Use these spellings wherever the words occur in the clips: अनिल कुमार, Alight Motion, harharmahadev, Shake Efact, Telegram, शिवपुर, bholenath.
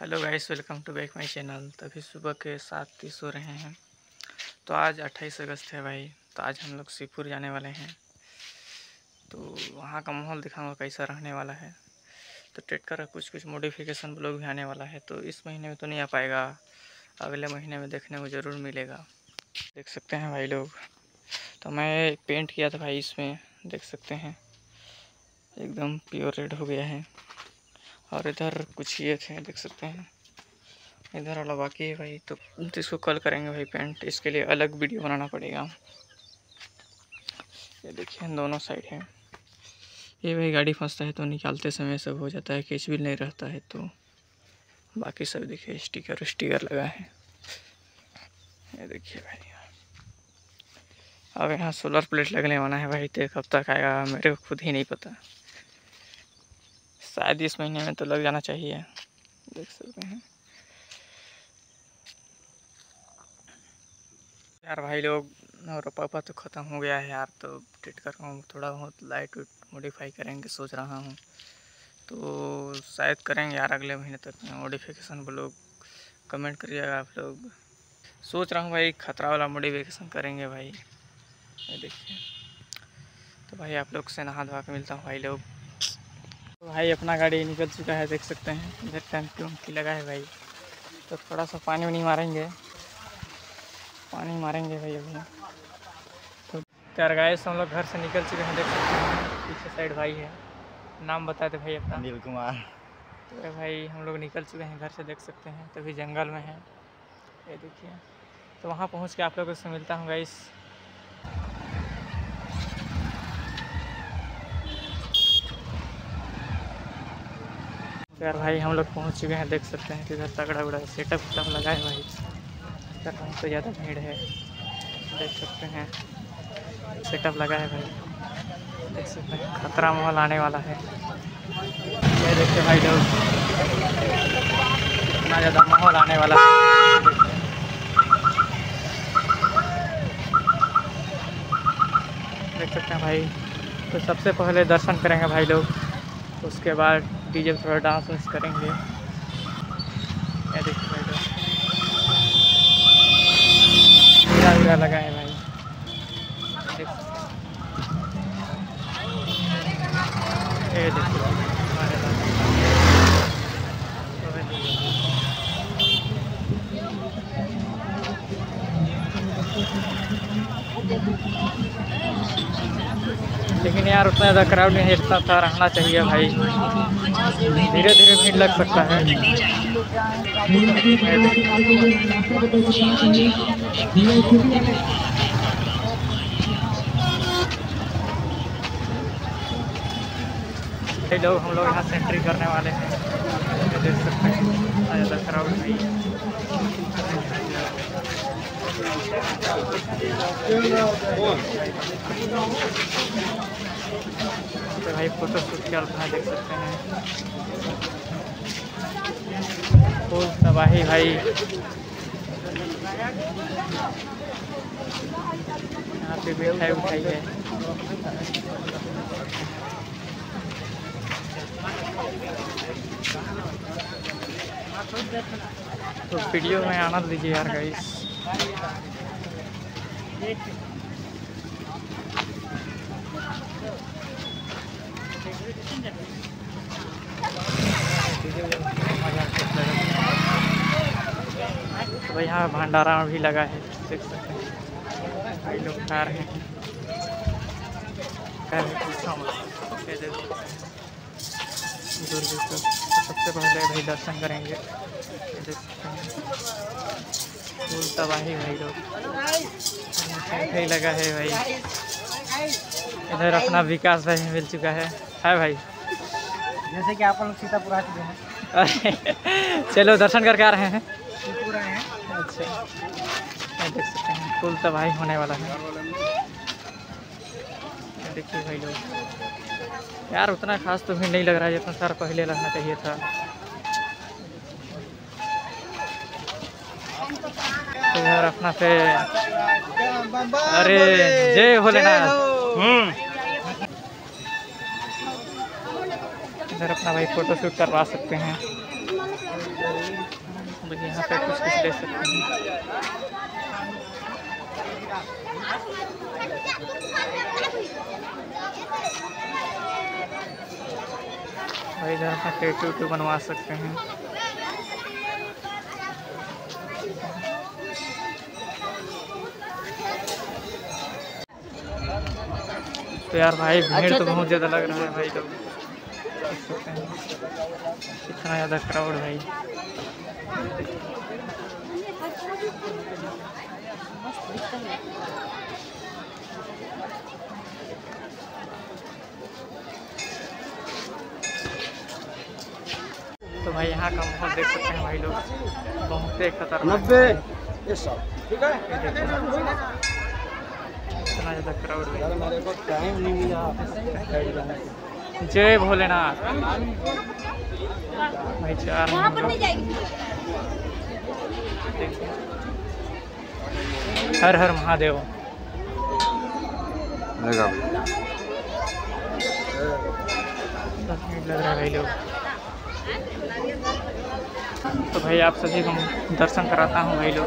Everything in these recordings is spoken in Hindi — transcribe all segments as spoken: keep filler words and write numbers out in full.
Hello guys, welcome to back my channel. तभी सुबह के सात तीस हो रहे हैं। तो आज अट्ठाईस अगस्त है भाई। तो आज हम लोग शिवपुर जाने वाले हैं। तो वहाँ का माहौल दिखाऊंगा कैसा रहने वाला है। तो ट्रेड का कुछ कुछ मॉडिफिकेशन ब्लॉग भी आने वाला है। तो इस महीने में तो नहीं आ पाएगा, अगले महीने में देखने को ज़रूर मिलेगा। देख सकते हैं भाई लोग। तो मैं पेंट किया था भाई, इसमें देख सकते हैं एकदम प्योर रेड हो गया है। और इधर कुछ ये थे, देख सकते हैं इधर वाला बाकी है भाई। तो इसको कल करेंगे भाई पेंट, इसके लिए अलग वीडियो बनाना पड़ेगा। ये देखिए दोनों साइड है। ये भाई गाड़ी फंसता है तो निकालते समय सब हो जाता है, केच भी नहीं रहता है। तो बाकी सब देखिए स्टिकर स्टिकर लगा है। ये देखिए भाई, अब यहाँ सोलर प्लेट लगने वाला है भाई। तो कब तक आएगा मेरे को खुद ही नहीं पता। शायद इस महीने में तो लग जाना चाहिए। देख सकते हैं यार भाई लोग। और पापा तो ख़त्म हो गया है यार। तो ट्रीट कर रहा हूँ, थोड़ा बहुत लाइट वाइट मॉडिफाई करेंगे सोच रहा हूँ। तो शायद करेंगे यार अगले महीने तक में मॉडिफिकेशन ब्लॉग। कमेंट करिएगा आप लोग। सोच रहा हूँ भाई खतरा वाला मॉडिफिकेशन करेंगे भाई। ये देखिए। तो भाई आप लोग से नहा धोवा के मिलता हूँ भाई लोग। भाई अपना गाड़ी निकल चुका है, देख सकते हैं इधर टंकी उंकी लगा है भाई। तो थोड़ा सा पानी वानी मारेंगे, पानी मारेंगे भाई अभी। तो यार गाइस हम लोग घर से निकल चुके हैं, देख सकते हैं पीछे साइड भाई है। नाम बता दे भाई अपना। अनिल कुमार। तो भाई हम लोग निकल चुके हैं घर से, देख सकते हैं। तभी तो जंगल में है, ये देखिए। तो वहाँ पहुँच के आप लोगों से मिलता हूँ गाइस। यार भाई हम लोग पहुँच चुके हैं, देख सकते हैं किधर तगड़ा उगड़ा सेटअप वेटअप लगा है भाई। इधर बहुत तो ज़्यादा भीड़ है, देख सकते हैं सेटअप लगा है भाई। देख सकते हैं खतरा माहौल आने वाला है। ये देखते भाई लोग इतना ज़्यादा माहौल आने वाला है। देख सकते हैं भाई। तो सबसे पहले दर्शन करेंगे भाई लोग, उसके बाद डीजे पर थोड़ा डांस वांस करेंगे। ये देखिए भाई मेरा मेरा लगा है भाई। ये देखिए हमारे पास। लेकिन यार उतना ज़्यादा क्राउड नहीं, इतना था रहना चाहिए भाई। धीरे धीरे भीड़ लग सकता है। कई लोग हम लोग यहाँ सेंट्री करने वाले हैं, देख सकते हैं इतना ज़्यादा क्राउड भी। तो भाई फोटो शूट के अपना देख सकते हैं फुल तबाही भाई। यहाँ पे बैठाई उठाई है। तो वीडियो में आनंद लीजिए यार गाइस। तो यहाँ भंडारा भी लगा है, देख सकते हैं भाई लोग खा रहे हैं। सबसे पहले भाई दर्शन करेंगे, देख सकते हैं फुल तबाही भाई लोग लगा है भाई। इधर अपना विकास भाई भी मिल चुका है। हाय भाई, जैसे कि आप लोग सीतापुर आ चुके हैं। चलो दर्शन करके आ रहे हैं। अच्छा ये देख सकते हैं फुल तबाही होने वाला है। देखिए भाई लोग यार उतना खास तो भी नहीं लग रहा है जितना सर पहले लगना चाहिए था। तो यार अपना से अरे जय भोलेनाथ। हम्म इधर अपना भाई फोटो शूट करवा सकते हैं। हम लोग यहाँ पे कुछ कुछ ले सकते हैं और इधर अपना टैटू टू बनवा सकते हैं। तो यार भाई भीड़ तो बहुत ज़्यादा लग रहा है भाई, लोग देख सकते हैं इतना ज़्यादा क्राउड भाई। तो भाई यहाँ का माहौल देख सकते हैं भाई, लोग बहुत ही खतरनाक है, इतना ज़्यादा क्राउड है। जय भोलेनाथ भाई, चार हर हर महादेव। लग रहा है भाई लोग। तो भाई आप सभी को दर्शन कराता हूँ भाई लोग।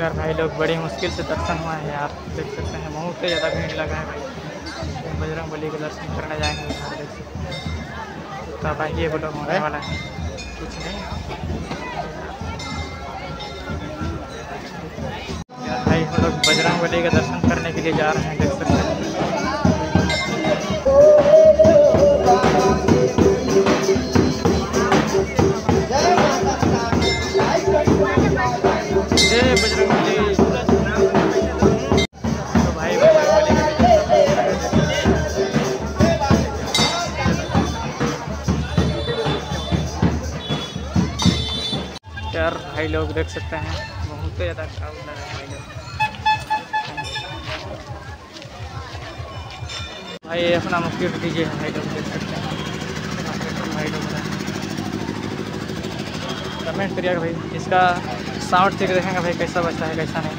यार भाई लोग बड़ी मुश्किल से दर्शन हुआ है यार, देख सकते हैं बहुत ही ज़्यादा भीड़ लगा है भाई। तो बजरंग बली का दर्शन करने जाएंगे यार, देख सकते हैं। तो भाई ये बोलो होने वाला है कुछ नहीं यार भाई, हम लोग बजरंग बली का दर्शन करने के लिए जा रहे हैं, देख सकते हैं। यार भाई लोग देख सकते हैं बहुत ही ज़्यादा क्राउड लग रहा है भाई लोग। भाई अपना मुस्किल दीजिए भाई लोग, देख सकते हैं भाई लोग। कमेंट करिएगा भाई, इसका साउंड चेक देखेंगे भाई कैसा बजता है कैसा नहीं।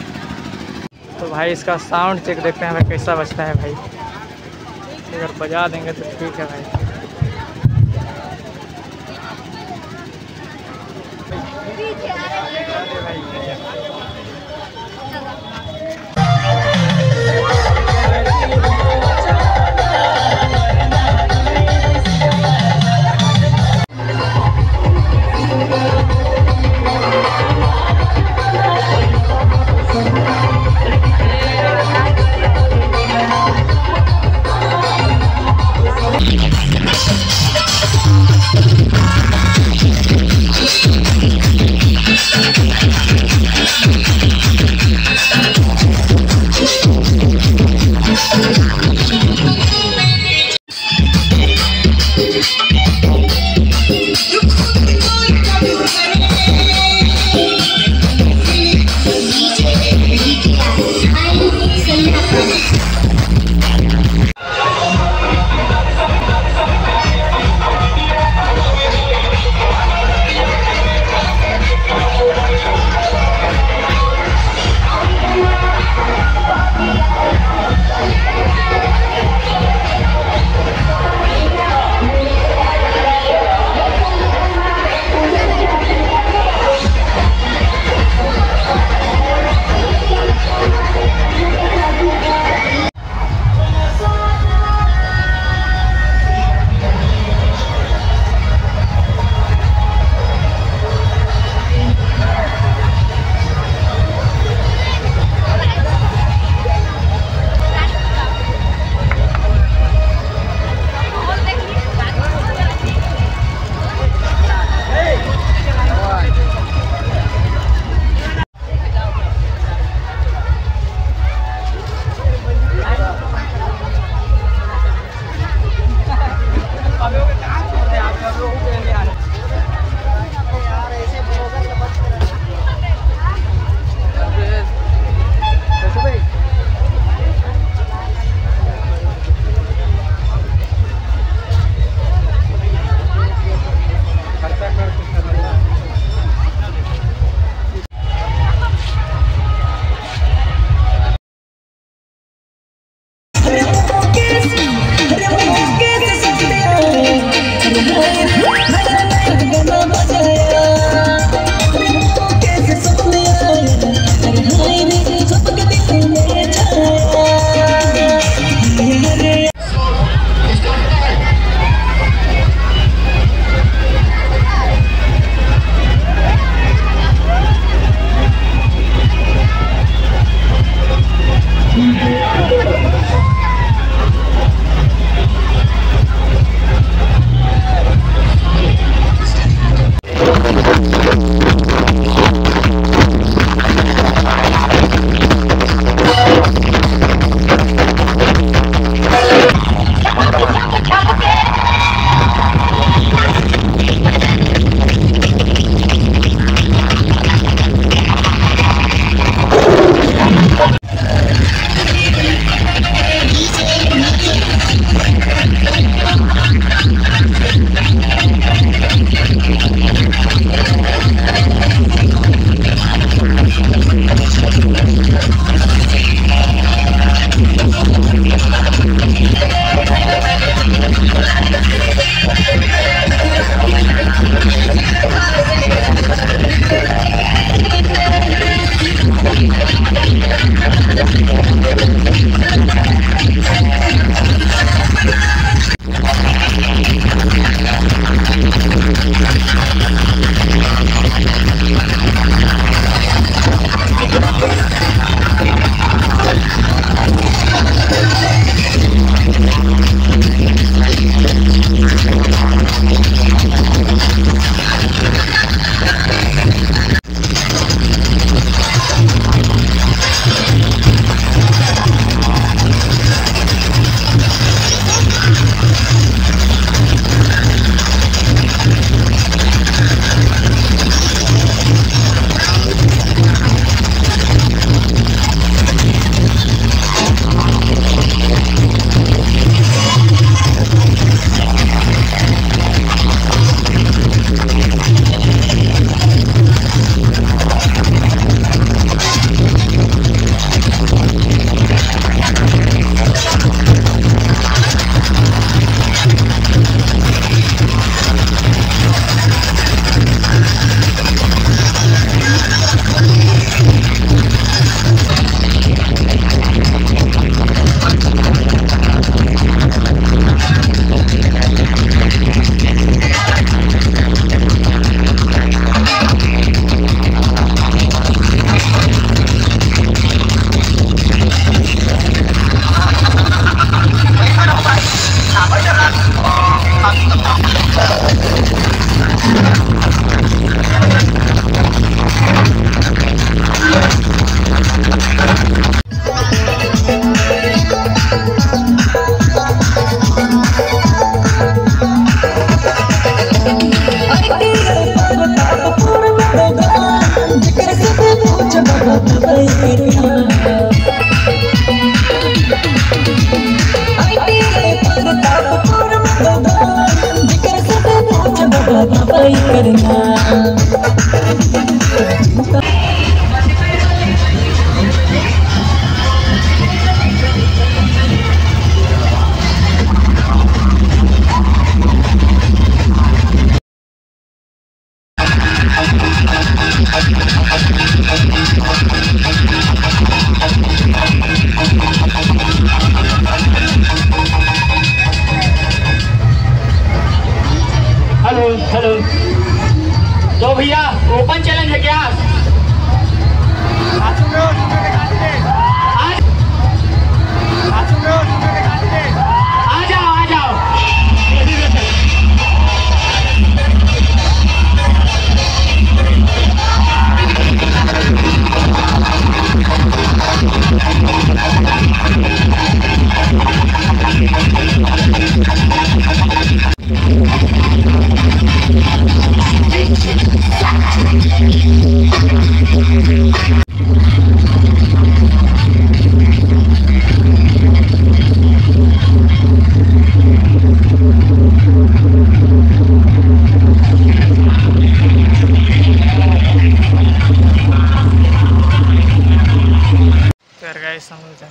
तो भाई इसका साउंड चेक देखते हैं भाई कैसा बजता है भाई, अगर बजा देंगे तो ठीक है भाई।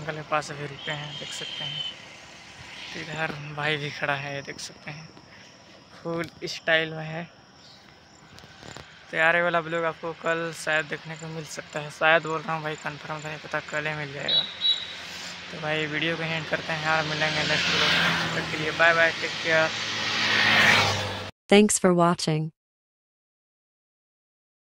करना पास अभी रुके हैं, देख सकते हैं। इधर भाई भी खड़ा है, देख सकते हैं, फुल स्टाइल में है। तो यार ये वाला ब्लॉग आपको कल शायद देखने को मिल सकता है, शायद बोल रहा हूँ भाई, कंफर्म तो नहीं पता, कल ही मिल जाएगा। तो भाई वीडियो को एंड करते हैं यार, मिलेंगे नेक्स्ट ब्लॉग में, तब तक के लिए bye bye, take care, thanks for watching.